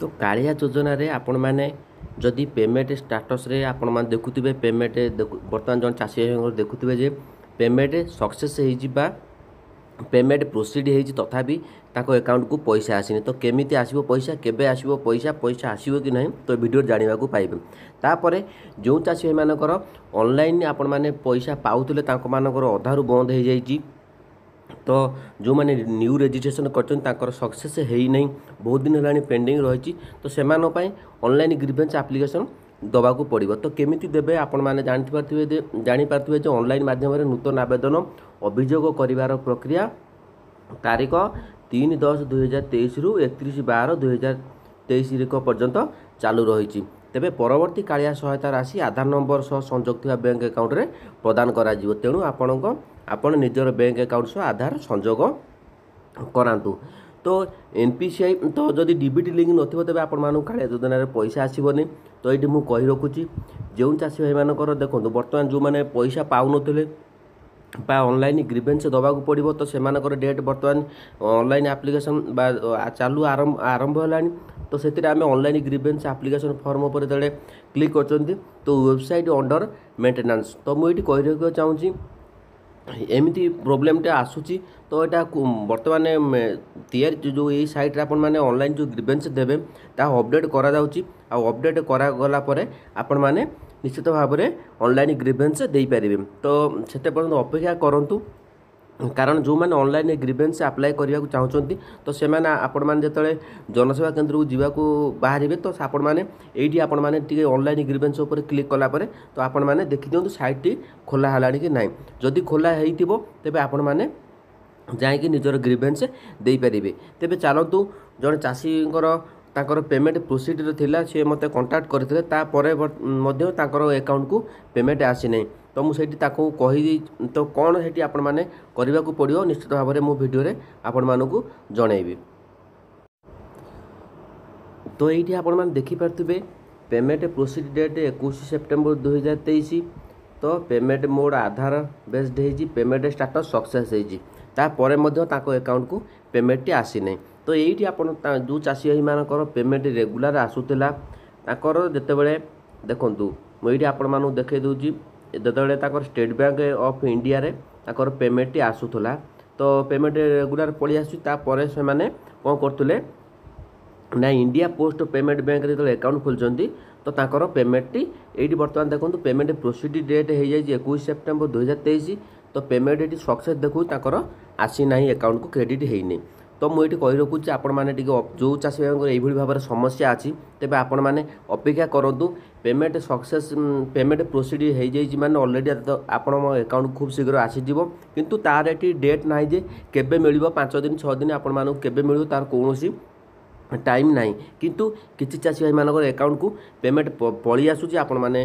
तो कालिया योजना रे आपण माने जदि पेमेंट स्टेटस रे आपण माने देखुथिबे पेमेंट बर्तमान जन चासी देखुथिबे जे पेमेंट सक्सेस होई जिबा पेमेंट प्रोसीड होई तथापि ताको अकाउंट को पैसा आसीनी तो केमिति आसीबो पैसा केबे आसीबो पैसा पैसा आसीबो कि नहीं तो वीडियो जानिबा को पाइबे। तापरे जो चासी मानकर ऑनलाइन आपण माने पैसा पाउतले ताको मानकर आधार बंद हो जाई तो जो माने न्यू रजिस्ट्रेशन कर सक्सेस है नहीं बहुत दिन होगा पेंडिंग रही तो से ऑनलाइन ग्रीवेंस एप्लिकेशन दबा को पड़ो तो केमिति देबे आपण माने जानी पारथिबे जे ऑनलाइन माध्यम रे नूतन आवेदन अभियोग करिवार प्रक्रिया तारीख 3/10/2023 रु 31/12/2023 पर्यंत चालू रही। तेबे परवर्ती कालिया सहायता राशि आधार नंबर सह संयुक्त बैंक अकाउंट रे प्रदान करा जीव तेणु आपण निजर बैंक अकाउंट सह आधार संजोग करांतु। तो एनपीसीआई तो जदि डीबीटी लिंक नथिबो तबे आपण मानु कालिया योजना रे पैसा आसीबोनी तो एटी मु कहि रखुची जो चासी भाई मानकर देखंतु वर्तमान जो माने पैसा पाउ नथिले बा ऑनलाइन ग्रीवेंस दबा को पड़ो तो से डेट बर्तमान ऑनलाइन एप्लिकेशन चालू आरंभ होलानी तो से आम ऑनलाइन ग्रीवेंस एप्लिकेशन फॉर्म उपर जड़े क्लिक कर तो वेबसाइट अंडर मेंटेनेंस तो मुझे कह चाहूँगी एमती प्रोब्लेमटे आसूची तो यहाँ बर्तमान तैयारी जो ये सैट्रे आपलाइन जो ग्रीवेन्स देवे अपडेट करपडेट करागलापर आपण मैंने निश्चित भाव में ऑनलाइन ग्रीवेन्स दे पारे तो से पर्यंत अपेक्षा करूँ कारण जो मैंने ऑनलाइन ग्रीवेन्स अप्लाई करने को चाहते तो से आपने जनसेवा केन्द्र को जावाक बाहर तो आपने टी ऑनलाइन ग्रीवेन्स उपर क्लिक कलापर तो आपने देखी दिखाँ साइट्टी खोला है कि ना जदि खोला हो तेज आपण मैंने जाकि निजर ग्रीवेन्स दे पारे। तेज चलतु जड़े चाषी ताकर पेमेंट प्रोसीडर थिला से मते कांटेक्ट करथिले तापर मध्य ताकर अकाउंट को पेमेंट आसी नै तो मु सेठी ताको कहि तो कोन हेठी आपण माने करबा को पड़ियो निश्चित भाव में मु वीडियो रे आपण मानकू जणैबी। तो एठी आपण माने देखि परथिबे पेमेंट प्रोसीड डेट 21 सेप्टेम्बर 2023 तो पेमेंट मोड आधार बेस्ड हेजी पेमेंट स्टेटस सक्सेस हेजी तापर मध्य ताको अकाउंट को पेमेंट टी आसी नै तो ये आपन जो चाषी भाई मानकर पेमेंट रेगुलर आसूला जिते बड़े देखूँ मुझे आपण मानू देखे दूसरी जितेबाला ताकर स्टेट बैंक ऑफ इंडिया रे ताकर पेमेंट टी आसूला तो पेमेंट रेगुलर पलि आसपर से मैंने कौन करते ना इंडिया पोस्ट पेमेंट बैंक जो अकाउंट खोलते तो ताकर पेमेंट टी ये बर्तमान देखूँ पेमेंट प्रोसीड डेट हो जाए 21 सेप्टेम्बर 2023 तो पेमेंट ये सक्सेस देखू ताकर आसी ना अकाउंट को क्रेडिट होनी तो मुझे कही रखुच्छे आपण मैंने जो चाषी भाई भाव में समस्या अच्छी तेज आपण मैंने अपेक्षा करूँ पेमेंट सक्सेस पेमेंट प्रोसीड हो जाए मैंने अलरेडी आपण अकाउंट खूब शीघ्र आसीज कितु तार ये डेट ना जे केबे मिल 5 दिन 6 दिन आपण मानक केबे मिल तार कौन सी टाइम ना किंतु किसी चाषी भाई मानक अकाउंट को पेमेंट पलि आसूची आपण मैंने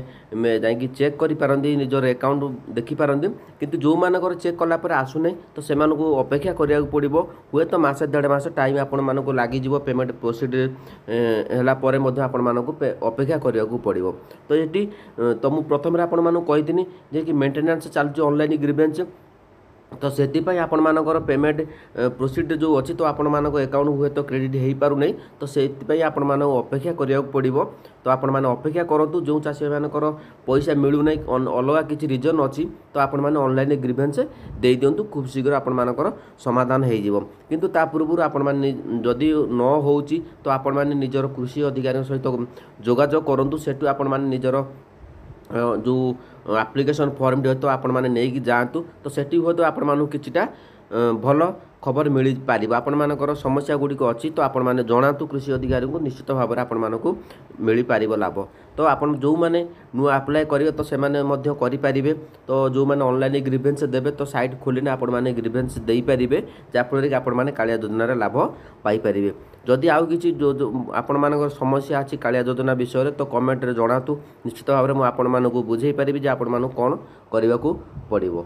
जाकि चेक करपारती निजर अकाउंट देखिपारती किंतु जो मानक चेक कलापर आसूना तो से अपेक्षा करा पड़ो हुए तो मसे देढ़मास टाइम आपण मानक लग पेमेंट प्रोसीड होगापर आपण मानक अपेक्षा करा पड़ो तो ये तो मुझे प्रथम आपण मानक कहीदी जे कि मेंटेनेंस चलू ऑनलाइन ग्रीवेंस तो से आपण मानकर पेमेंट प्रोसीड जो अच्छी तो आपण मानक अकाउंट हुए तो क्रेडिट हो पार नहीं तो से आपण मानक अपेक्षा करा पड़ो तो आपण माने अपेक्षा करूँ जो चाषी मानकर पैसा मिलू नहीं अलग किसी रिजन अच्छी तो आपण माने ऑनलाइन ग्रीवेंस दे दिंतु खूब शीघ्र आपण मानकर समाधान हो किंतु ता पूर्व आपण माने जदि न हो तो आपण माने निजर कृषि अधिकारी सहित जोगाजोग करूँ सेठु आपण माने निजर जो एप्लिकेशन फॉर्म डी तो आपण माने नहीं जातु तो सेठी हो तो आपण मानु किछटा भल खबर मिल पार आपण मानकर समस्या गुड़िक अच्छी तो आपण माने जणातु कृषि अधिकारी को निश्चित भाव में आपण मानकू मिल पार लाभ तो आपण जो माने नुआ अप्लाई करिवे तो से माने मध्य करि पारिबे तो जो माने ऑनलाइन ग्रीवेंस देबे तो साइट खोलिने आपण माने ग्रीवेंस देई पारिबे जाफल कि आपण माने कालिया योजना रे लाभ पाई पारिबे। जदि आउ किछि आपण मानकर समस्या अछि कालिया योजना विषय रे तो कमेंट रे जणातु निश्चित भाव में मु आपण मानकू बुझाई पारिबे जे आपण मानकू कोन करबा को पड़िबो।